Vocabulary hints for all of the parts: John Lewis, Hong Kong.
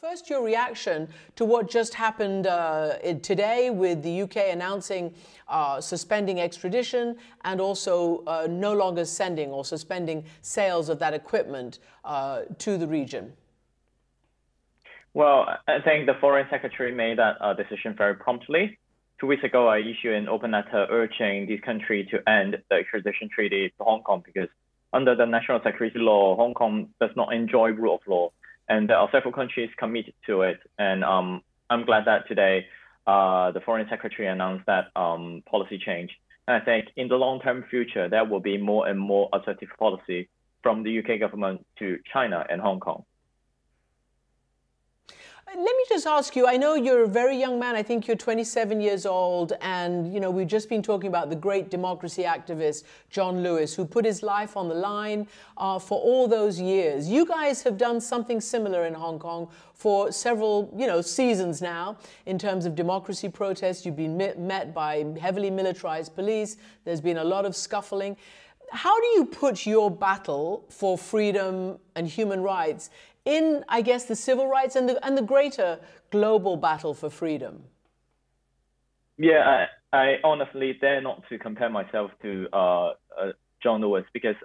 First, your reaction to what just happened today with the UK announcing suspending extradition and also no longer sending or suspending sales of that equipment to the region. Well, I think the Foreign Secretary made that decision very promptly. 2 weeks ago, I issued an open letter urging this country to end the extradition treaty to Hong Kong because under the national security law, Hong Kong does not enjoy rule of law. And there are several countries committed to it. And I'm glad that today the Foreign Secretary announced that policy change. And I think in the long-term future, there will be more and more assertive policy from the UK government to China and Hong Kong. Let me just ask you, I know you're a very young man, I think you're 27 years old, and you know, we've just been talking about the great democracy activist, John Lewis, who put his life on the line for all those years. You guys have done something similar in Hong Kong for several, you know, seasons now, in terms of democracy protests. You've been met by heavily militarized police, there's been a lot of scuffling. How do you put your battle for freedom and human rights in, I guess, the civil rights and the greater global battle for freedom? Yeah, I honestly dare not to compare myself to John Lewis because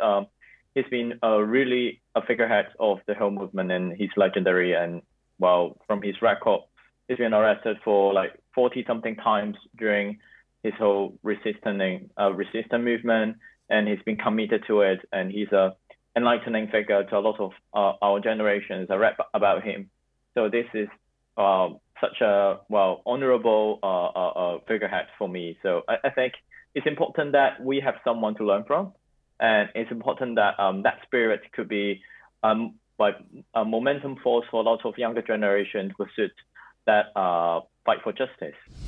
he's been really a figurehead of the whole movement, and he's legendary. And well, from his record, he's been arrested for like 40-something times during his whole resistance movement, and he's been committed to it, and he's a enlightening figure to a lot of our generations. I read about him. So this is such a, well, honorable figurehead for me. So I think it's important that we have someone to learn from. And it's important that that spirit could be like a momentum force for a lot of younger generations who should that fight for justice.